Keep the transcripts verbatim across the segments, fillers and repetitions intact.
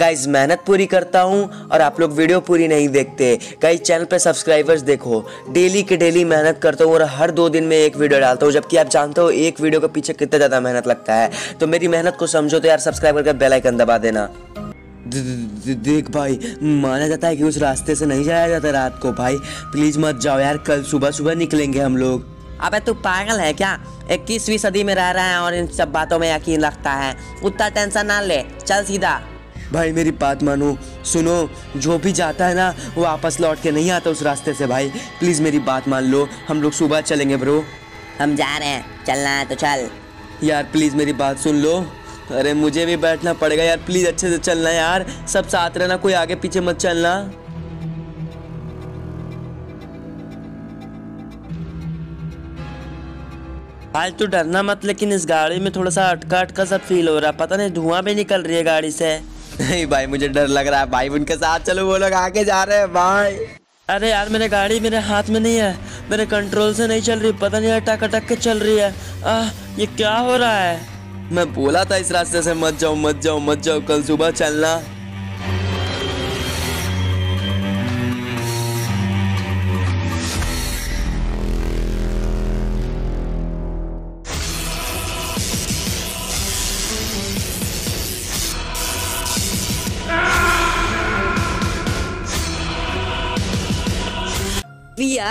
Guys मेहनत पूरी करता हूँ और आप लोग वीडियो पूरी नहीं देखते। गाइज चैनल पे सब्सक्राइबर्स देखो, डेली के डेली मेहनत करता हूँ और हर दो दिन में एक वीडियो डालता हूँ, जबकि आप जानते हो एक वीडियो के पीछे कितना ज़्यादा मेहनत लगता है। तो मेरी मेहनत को समझो तो यार सब्सक्राइब करके बेल आइकन दबा देना। देख भाई, माना जाता है कि उस रास्ते से नहीं जाया जाता रात को। भाई प्लीज़ मत जाओ यार, कल सुबह सुबह निकलेंगे हम लोग। अबे तू पागल है क्या? इक्कीसवीं सदी में रह रहा है और इन सब बातों में यकीन रखता है। उतना टेंशन ना ले, चल सीधा। भाई मेरी बात मानो, सुनो, जो भी जाता है ना वो वापस लौट के नहीं आता उस रास्ते से। भाई प्लीज़ मेरी बात मान लो, हम लोग सुबह चलेंगे ब्रो। हम जा रहे हैं, चलना है तो चल यार, प्लीज़ मेरी बात सुन लो। अरे मुझे भी बैठना पड़ेगा यार, प्लीज़ अच्छे से चलना यार, सब साथ रहना, कोई आगे पीछे मत चलना। आज तो डरना मत, लेकिन इस गाड़ी में थोड़ा सा अटका अटका सा फील हो रहा, पता नहीं धुआं भी निकल रही है गाड़ी से। नहीं भाई मुझे डर लग रहा है, भाई उनके साथ चलो, वो लोग आगे जा रहे हैं भाई। अरे यार मेरे गाड़ी मेरे हाथ में नहीं है, मेरे कंट्रोल से नहीं चल रही, पता नहीं अटक अटक के चल रही है। आह ये क्या हो रहा है? मैं बोला था इस रास्ते से मत जाओ मत जाओ मत जाओ, कल सुबह चलना।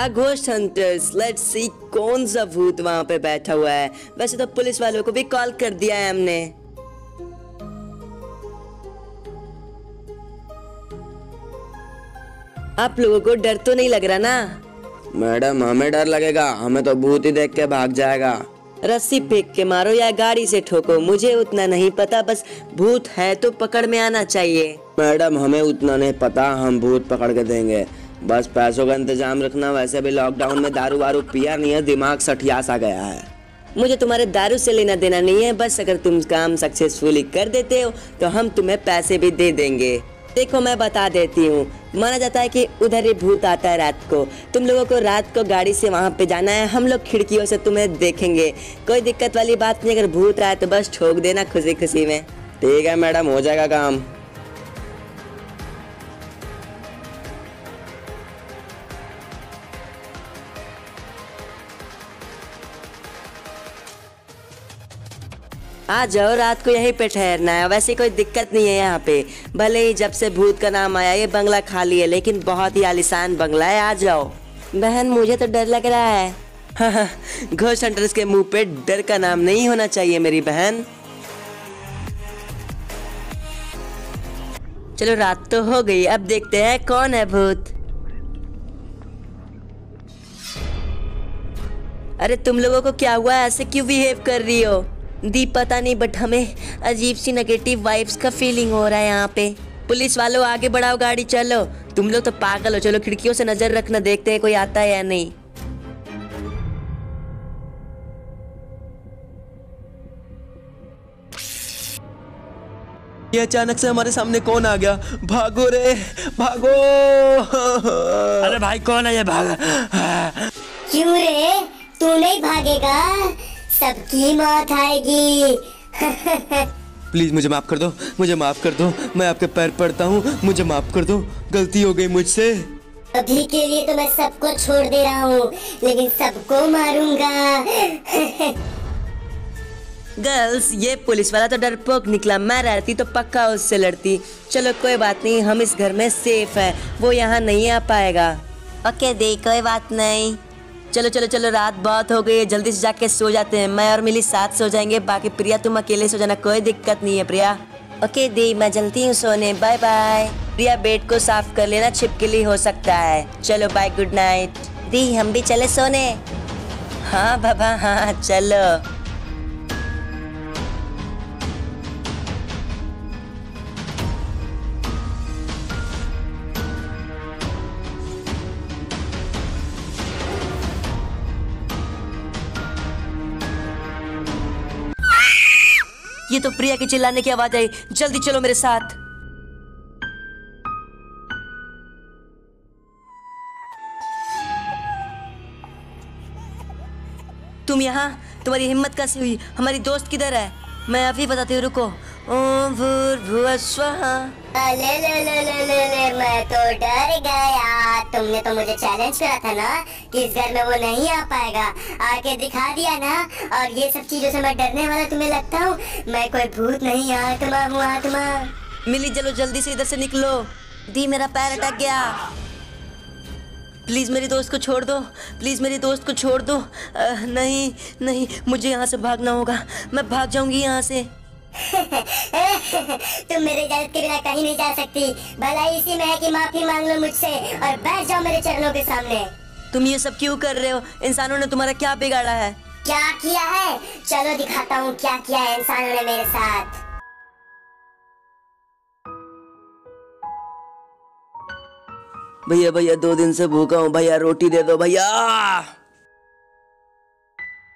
घोस्ट हंटर्स, लेट्स सी कौन सा भूत वहां पे बैठा हुआ है। वैसे तो पुलिस वालों को भी कॉल कर दिया है हमने। आप लोगों को डर तो नहीं लग रहा ना? मैडम हमें डर लगेगा, हमें तो भूत ही देख के भाग जाएगा। रस्सी फेंक के मारो या गाड़ी से ठोको, मुझे उतना नहीं पता, बस भूत है तो पकड़ में आना चाहिए। मैडम हमें उतना नहीं पता, हम भूत पकड़ के देंगे, बस पैसों का इंतजाम रखना। वैसे भी लॉकडाउन में दारू वारू पिया नहीं है, दिमाग सठियास आ गया है। मुझे तुम्हारे दारू से लेना देना नहीं है, बस अगर तुम काम सक्सेसफुली कर देते हो तो हम तुम्हें पैसे भी दे देंगे। देखो मैं बता देती हूँ, माना जाता है कि उधर ही भूत आता है रात को। तुम लोगों को रात को गाड़ी से वहाँ पे जाना है, हम लोग खिड़कियों से तुम्हें देखेंगे, कोई दिक्कत वाली बात नहीं। अगर भूत आए तो बस ठोक देना खुशी खुशी में। ठीक है मैडम, हो जाएगा काम। आ जाओ, रात को यहीं पे ठहरना है, वैसे कोई दिक्कत नहीं है यहाँ पे। भले ही जब से भूत का नाम आया ये बंगला खाली है, लेकिन बहुत ही आलीशान बंगला है, आ जाओ। बहन मुझे तो डर लग रहा है। हाँ, घोस्ट हंटर्स के मुंह पे डर का नाम नहीं होना चाहिए मेरी बहन। चलो रात तो हो गई, अब देखते हैं कौन है भूत। अरे तुम लोगों को क्या हुआ, ऐसे क्यों बिहेव कर रही हो? दी पता नहीं, बट हमें अजीब सी नेगेटिव वाइब्स का फीलिंग हो रहा है यहाँ पे। पुलिस वालों आगे बढ़ाओ गाड़ी, चलो। तुम लोग तो पागल हो, चलो खिड़कियों से नजर रखना, देखते हैं कोई आता है या नहीं। ये अचानक से हमारे सामने कौन आ गया? भागो रे भागो। अरे भाई कौन है ये? भागा क्यों रे, तू नहीं भागेगा, सबकी मौत आएगी। प्लीज मुझे माफ कर दो, मुझे माफ कर दो, मैं आपके पैर पड़ता हूँ, मुझे माफ कर दो, गलती हो गई मुझसे। अभी के लिए तो मैं सबको छोड़ दे रहा हूँ, लेकिन सबको मारूंगा। गर्ल्स ये पुलिस वाला तो डरपोक निकला, मैं रहती तो पक्का उससे लड़ती। चलो कोई बात नहीं, हम इस घर में सेफ है, वो यहाँ नहीं आ पाएगा। ओके दी, कोई बात नहीं, चलो चलो चलो, रात बहुत हो गई है, जल्दी से जाके सो जाते हैं। मैं और मिली साथ सो जाएंगे, बाकी प्रिया तुम अकेले सो जाना, कोई दिक्कत नहीं है प्रिया। ओके दी, मैं जल्दी हूँ सोने, बाय बाय। प्रिया बेड को साफ कर लेना, छिपकली हो सकता है। चलो बाय, गुड नाइट। दी हम भी चले सोने। हाँ बाबा हाँ चलो। ये तो प्रिया के चिल्लाने की आवाज आई, जल्दी चलो मेरे साथ। तुम यहाँ, तुम्हारी हिम्मत कैसे हुई? हमारी दोस्त किधर है? मैं अभी बताती हूँ, रुको। ओम भूर्भुवः स्वः। अरे ले ले ले ले ले मैं तो डर गया। तुमने तो मुझे चैलेंज किया था ना कि इस घर में वो नहीं आ पाएगा, आके दिखा दिया ना। और ये सब चीजों से मैं डरने वाला तुम्हें लगता हूँ? मैं कोई भूत नहीं आत्मा हूँ, आत्मा। मिली चलो जल्दी से इधर से निकलो। दी मेरा पैर अटक गया। प्लीज़ मेरी दोस्त को छोड़ दो, प्लीज़ मेरी दोस्त को छोड़ दो। आ, नहीं नहीं मुझे यहाँ से भागना होगा, मैं भाग जाऊँगी यहाँ से। तुम मेरे इजाजत के बिना कहीं नहीं जा सकती। भलाई इसी में है कि माफी मांग लो मुझसे और बैठ जाओ मेरे चरणों के सामने। तुम ये सब क्यों कर रहे हो? इंसानों ने तुम्हारा क्या बिगाड़ा है? क्या किया है? चलो दिखाता हूँ क्या किया है इंसानों ने मेरे साथ। भैया भैया दो दिन से भूखा हूँ भैया, रोटी दे दो भैया।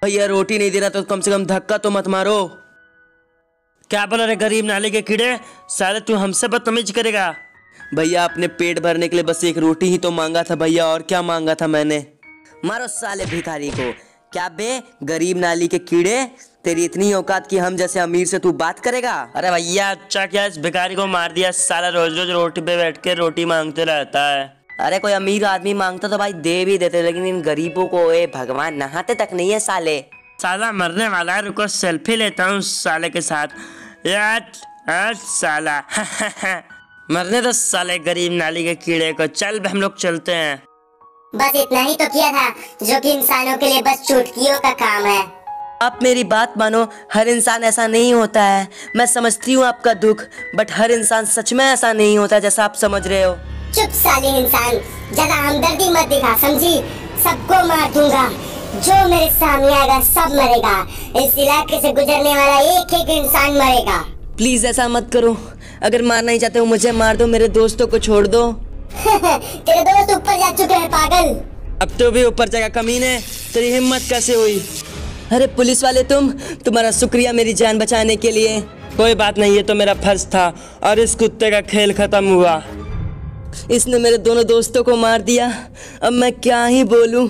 भैया रोटी नहीं दे रहा तो कम से कम धक्का तो मत मारो। क्या बोल रहे गरीब नाले के कीड़े, साले तू हमसे बदतमीज करेगा। भैया आपने पेट भरने के लिए बस एक रोटी ही तो मांगा था भैया, और क्या मांगा था मैंने। मारो साले भिखारी को। क्या बे गरीब नाली के कीड़े, तेरी इतनी औकात कि हम जैसे अमीर से तू बात करेगा? अरे भैया अच्छा क्या इस भिखारी को मार दिया, साला रोज रोज रोटी पे बैठ के रोटी मांगते रहता है। अरे कोई अमीर आदमी मांगता तो भाई दे भी देते, लेकिन इन गरीबों को ए भगवान नहाते तक नहीं है साले। साला मरने वाला है, रुको सेल्फी लेता हूँ साले के साथ। यार आज साला मरने तो साले गरीब नाली के कीड़े को। चल हम लोग चलते हैं। बस इतना ही तो किया था जो कि इंसानों के लिए बस चुटकियों का काम है। आप मेरी बात मानो, हर इंसान ऐसा नहीं होता है। मैं समझती हूँ आपका दुख, बट हर इंसान सच में ऐसा नहीं होता जैसा आप समझ रहे हो। चुप साले इंसान, ज़्यादा हमदर्दी मत दिखा समझी। सबको मार दूंगा, जो मेरे सामने आएगा सब मरेगा। इस इलाके से गुजरने वाला एक एक इंसान मरेगा। प्लीज ऐसा मत करो, अगर मारना ही चाहते हो मुझे मार दो, मेरे दोस्तों को छोड़ दो। तेरे दोस्त ऊपर जा चुके हैं पागल। अब तो भी ऊपर जाएगा कमीने, तेरी हिम्मत कैसे हुई? अरे पुलिस वाले तुम, तुम्हारा शुक्रिया मेरी जान बचाने के लिए। कोई बात नहीं, ये तो मेरा फर्ज था और इस कुत्ते का खेल खत्म हुआ। इसने मेरे दोनों दोस्तों को मार दिया, अब मैं क्या ही बोलूं।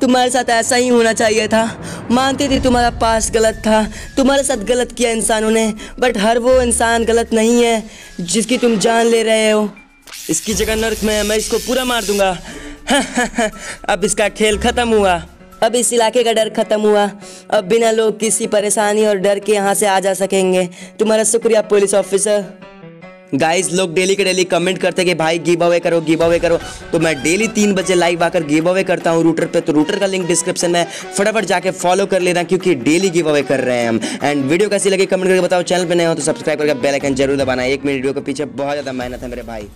तुम्हारे साथ ऐसा ही होना चाहिए था। मानती थी तुम्हारा पास गलत था, तुम्हारे साथ गलत किया इंसानों ने, बट हर वो इंसान गलत नहीं है जिसकी तुम जान ले रहे हो। इसकी जगह नर्क में मैं इसको पूरा मार दूंगा। हा, हा, हा, अब इसका खेल खत्म हुआ, अब इस इलाके का डर खत्म हुआ। अब बिना लोग किसी परेशानी और डर के यहाँ से आ जा सकेंगे। तुम्हारा शुक्रिया पुलिस ऑफिसर। गाइस लोग डेली के डेली कमेंट करते कि भाई गिव अवे करो गिव अवे करो, तो मैं डेली तीन बजे लाइव आकर गिव अवे करता हूँ रूटर पे। तो रूटर का लिंक डिस्क्रिप्शन में, फटाफट जाके फॉलो कर लेना क्योंकि डेली गिव अवे कर रहे हैं हम। एंड वीडियो कैसी लगी कमेंट करके बताओ, चैनल पर नए हो तो सब्सक्राइब करके बेल आइकन जरूर दबाना। एक मिनट वीडियो के पीछे बहुत ज़्यादा मेहनत है मेरे भाई।